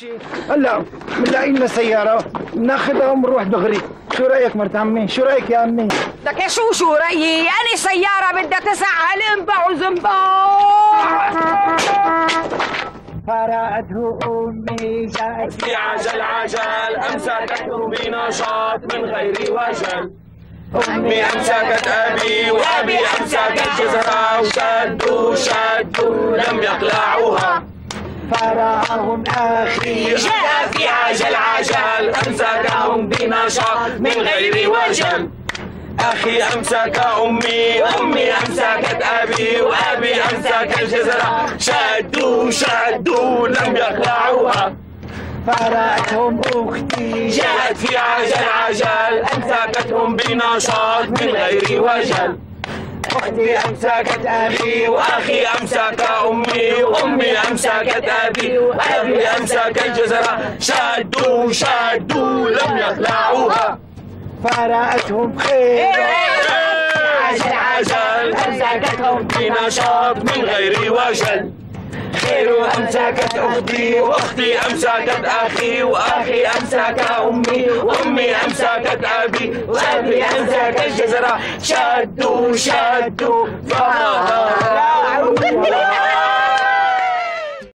شيء هلا بنلاقي لنا سيارة بناخذها وبنروح دغري. شو رأيك مرت عمي؟ شو رأيك يا عمي؟ لك شو رأيي؟ أنا سيارة بدها 9 هلنبع وزنبع. فرقته أمي جاءت في عجل عجل، أمسكت بنشاط من غير وجل. أمي أمسكت أبي وأبي أمسكت جزرها، وشدوا شدوا لم يقلعوها. فراهم أخي جاء في عجل عجل، أمسكهم بنشاط من غير وجل. أخي أمسك أمي، أمي أمسكت أبي، وأبي أمسك الجزرة، شدوا شدوا لم يقلعوها. فرأتهم أختي جاءت في عجل عجل، أمسكتهم بنشاط من غير وجل. أختي أمسكت أبي، وأخي أمسك أمي، وأمي أمسكت أبي، وأبي أمسك الجزرة، شدوا شدوا لم يقلعوها. فرأتهم خير عجل عجل، أمسكتهم بنشاط من غير وجل. خير أمسكت أختي، وأختي أمسكت أخي، وأخي أمسك أمي، وأمي أمسكت أبي، وأبي أمسك الجزرة، شدوا شدوا فراها.